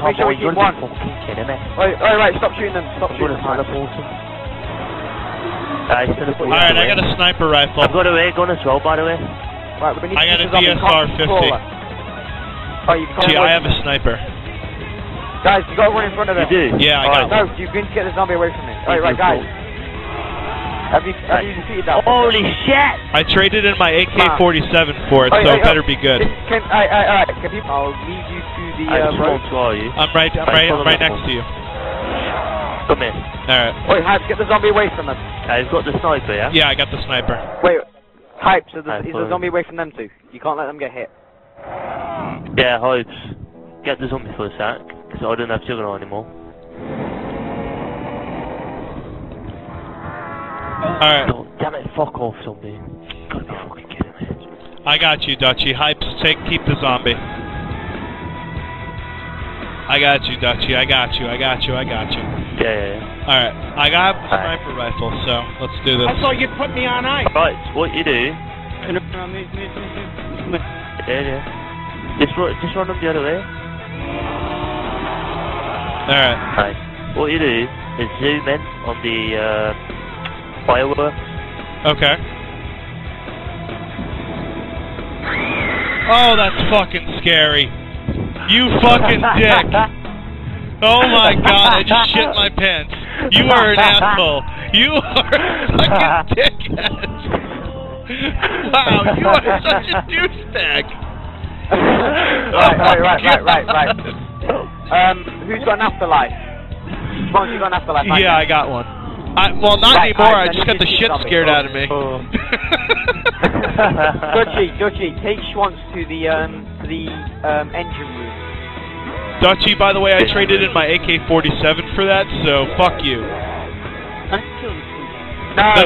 can't make sure we keep one. Right, stop shooting them, stop shooting them. Alright, I got a sniper rifle. I've got a ray gun as well, by the way. Right, we need to I got a DSR-50. Oh, you can't. See, I have a sniper. Guys, you gotta run in front of them. You do? Yeah, I got it. No, you're going to get the zombie away from me. Alright, right, guys. Have you defeated that? Holy shit! I traded in my AK-47 for it, so it better be good. Alright, I'll lead you to the road. I'm right next to you. Come in. Alright. Wait, Hype, get the zombie away from them. He's got the sniper, yeah? Yeah, I got the sniper. Wait, Hype, so is the zombie away from them too? You can't let them get hit. Yeah, Hopes. Get the zombie for a sec, because I don't have Juggernaut anymore. Alright. God damn it, fuck off, zombie. You gotta be fucking kidding me. I got you, Dutchie. Hypes, keep the zombie. I got you, Dutchie. I got you. Yeah. Alright, I got the sniper rifle, so let's do this. I thought you'd put me on ice. Alright, what you do... Yeah. Just run up the other way. Alright. Alright. What you do is zoom in on the fireworks. Okay. Oh, that's fucking scary. You fucking dick. Oh my god, I just shit my pants. You are an asshole. You are a fucking dickhead. Wow, you are such a douchebag. Right. Who's got an afterlife? Schwantz, you got an afterlife, right? Yeah, I got one. Well, not anymore, I just got the shit scared out of me. Dutchie, take Schwantz to the engine room. Dutchie, by the way, I traded in my AK-47 for that, so fuck you. No!